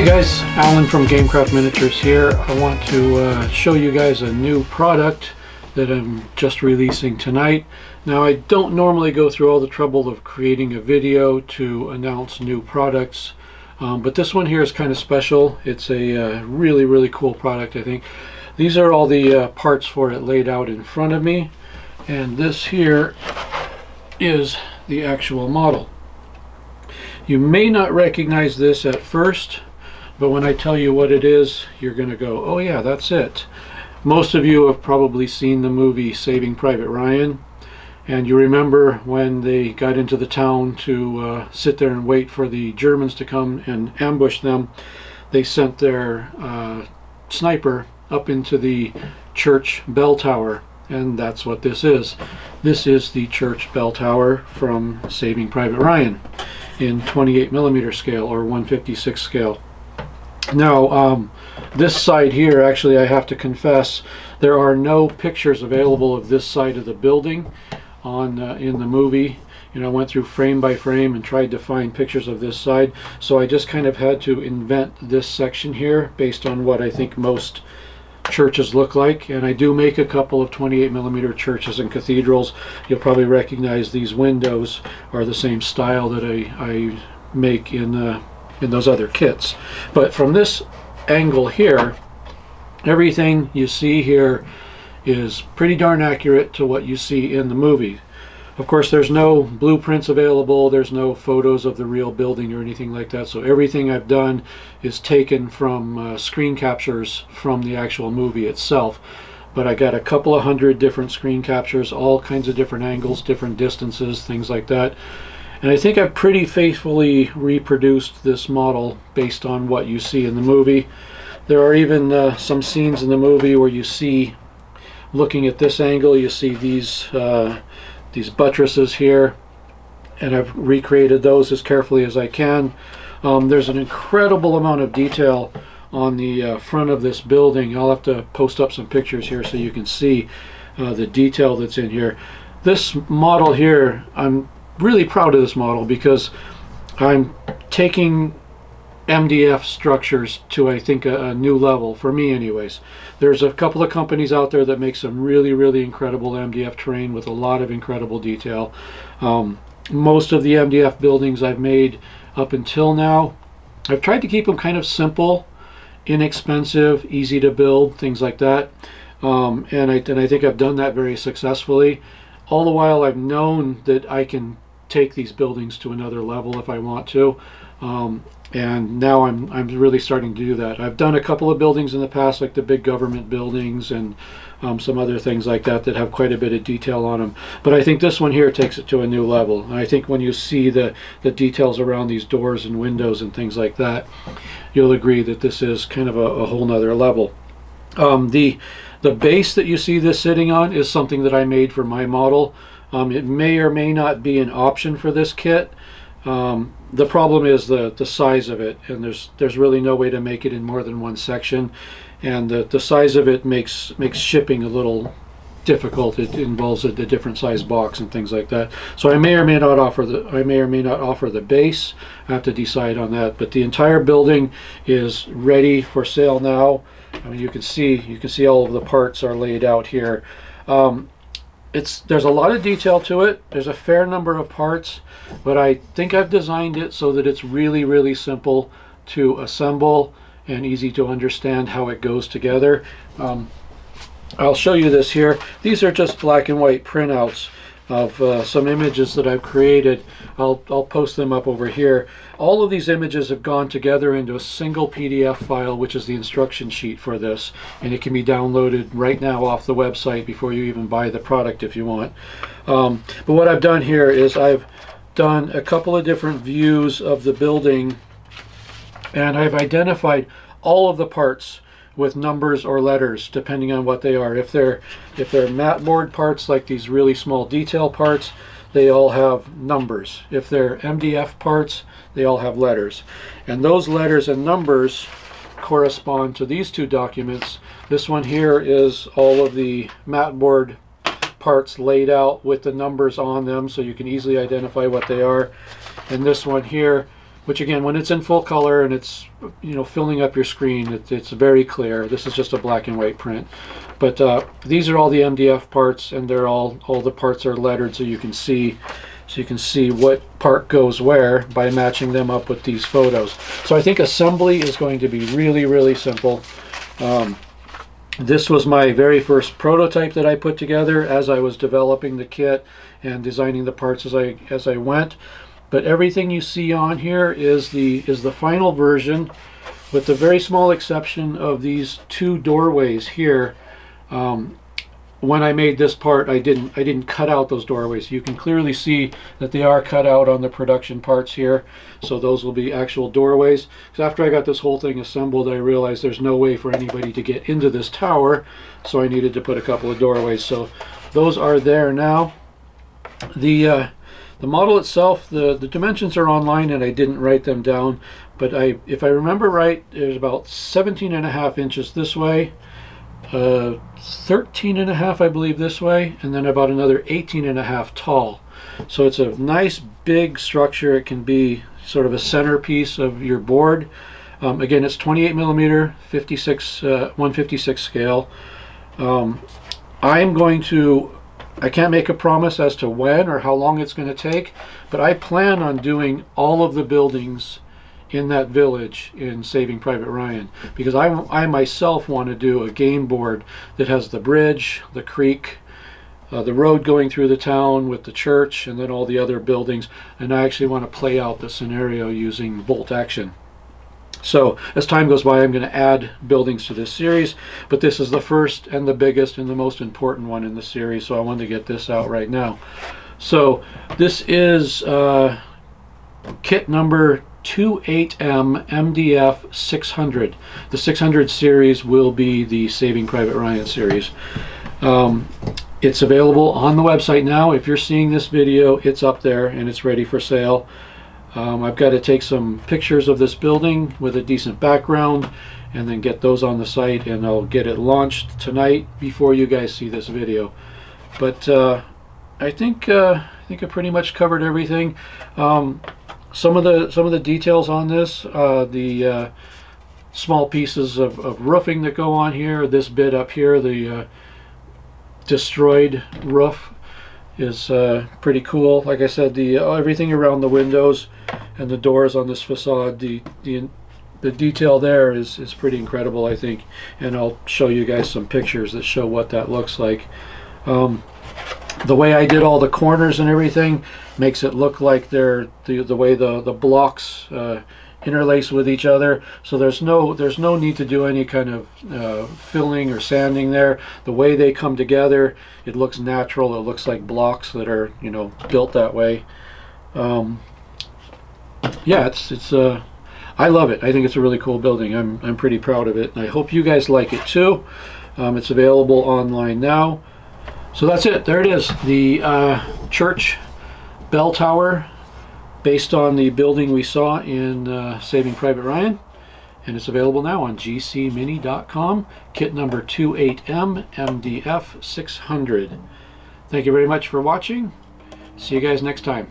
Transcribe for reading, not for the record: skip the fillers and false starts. Hey guys, Alan from Gamecraft Miniatures here. I want to show you guys a new product that I'm just releasing tonight. Now, I don't normally go through all the trouble of creating a video to announce new products, but this one here is kind of special. It's a really, really cool product, I think. These are all the parts for it laid out in front of me, and this here is the actual model. You may not recognize this at first, but when I tell you what it is, you're going to go, oh yeah, that's it. Most of you have probably seen the movie Saving Private Ryan, and you remember when they got into the town to sit there and wait for the Germans to come and ambush them. They sent their sniper up into the church bell tower, and that's what this is. This is the church bell tower from Saving Private Ryan in 28 millimeter scale or 156 scale. Now, this side here, actually, I have to confess, there are no pictures available of this side of the building on in the movie. You know, I went through frame by frame and tried to find pictures of this side, so I just kind of had to invent this section here based on what I think most churches look like. And I do make a couple of 28 millimeter churches and cathedrals. You'll probably recognize these windows are the same style that I make in those other kits. But from this angle here, everything you see here is pretty darn accurate to what you see in the movie. Of course, there's no blueprints available, there's no photos of the real building or anything like that, so everything I've done is taken from screen captures from the actual movie itself. But I got a couple of hundred different screen captures, all kinds of different angles, different distances, things like that. And I think I've pretty faithfully reproduced this model based on what you see in the movie. There are even some scenes in the movie where you see, looking at this angle, you see these buttresses here, and I've recreated those as carefully as I can. There's an incredible amount of detail on the front of this building. I'll have to post up some pictures here so you can see the detail that's in here. This model here, I'm really proud of this model because I'm taking MDF structures to, I think, a new level, for me anyways. There's a couple of companies out there that make some really, really incredible MDF terrain with a lot of incredible detail. Most of the MDF buildings I've made up until now, I've tried to keep them kind of simple, inexpensive, easy to build, things like that. And I think I've done that very successfully. All the while I've known that I can take these buildings to another level if I want to, and now I'm really starting to do that. I've done a couple of buildings in the past, like the big government buildings and some other things like that that have quite a bit of detail on them, but I think this one here takes it to a new level. And I think when you see the details around these doors and windows and things like that, you'll agree that this is kind of a whole nother level. The base that you see this sitting on is something that I made for my model. It may or may not be an option for this kit. The problem is the size of it, and there's really no way to make it in more than one section, and the size of it makes shipping a little difficult. It involves a different size box and things like that. So I may or may not offer the base. I have to decide on that. But the entire building is ready for sale now. I mean, you can see all of the parts are laid out here. There's a lot of detail to it. There's a fair number of parts, but I think I've designed it so that it's really, really simple to assemble and easy to understand how it goes together. I'll show you this here. These are just black and white printouts of some images that I've created. I'll post them up over here. All of these images have gone together into a single PDF file, which is the instruction sheet for this, and it can be downloaded right now off the website before you even buy the product if you want. But what I've done here is I've done a couple of different views of the building, and I've identified all of the parts with numbers or letters, depending on what they are. If they're mat board parts, like these really small detail parts, they all have numbers. If they're MDF parts, they all have letters. And those letters and numbers correspond to these two documents. This one here is all of the mat board parts laid out with the numbers on them, so you can easily identify what they are. And this one here which again, when it's in full color and it's, you know, filling up your screen, it's very clear. This is just a black and white print. But these are all the MDF parts, and they're all the parts are lettered, so you can see what part goes where by matching them up with these photos. So I think assembly is going to be really, really simple. This was my very first prototype that I put together as I was developing the kit and designing the parts as I went. But everything you see on here is the final version, with the very small exception of these two doorways here. When I made this part, I didn't cut out those doorways. You can clearly see that they are cut out on the production parts here, so those will be actual doorways. Because after I got this whole thing assembled, I realized there's no way for anybody to get into this tower, so I needed to put a couple of doorways. So those are there now. The model itself, the dimensions are online, and I didn't write them down, but if I remember right, there's about 17.5 inches this way, 13.5 I believe this way, and then about another 18.5 tall. So it's a nice big structure. It can be sort of a centerpiece of your board. Again, it's 28mm 156 scale. I can't make a promise as to when or how long it's going to take, but I plan on doing all of the buildings in that village in Saving Private Ryan, because I myself want to do a game board that has the bridge, the creek, the road going through the town with the church, and then all the other buildings. And I actually want to play out the scenario using Bolt Action. So as time goes by, I'm going to add buildings to this series, but this is the first and the biggest and the most important one in the series, so I wanted to get this out right now. So this is kit number 28M MDF 600. The 600 series will be the Saving Private Ryan series. It's available on the website now. If you're seeing this video, it's up there and it's ready for sale. I've got to take some pictures of this building with a decent background and then get those on the site, and I'll get it launched tonight before you guys see this video. But I think I pretty much covered everything. Some of the details on this, the small pieces of roofing that go on here, this bit up here, the destroyed roof, is pretty cool. Like I said, everything around the windows and the doors on this facade, the detail there is pretty incredible, I think, and I'll show you guys some pictures that show what that looks like. The way I did all the corners and everything makes it look like they're the way the blocks interlace with each other, so there's no need to do any kind of filling or sanding there. The way they come together, it looks natural. It looks like blocks that are, you know, built that way. Yeah, it's I love it. I think it's a really cool building. I'm pretty proud of it, and I hope you guys like it too. It's available online now. So that's it. There it is, the church bell tower, based on the building we saw in Saving Private Ryan, and it's available now on GCmini.com, kit number 28M MDF 600. Thank you very much for watching. See you guys next time.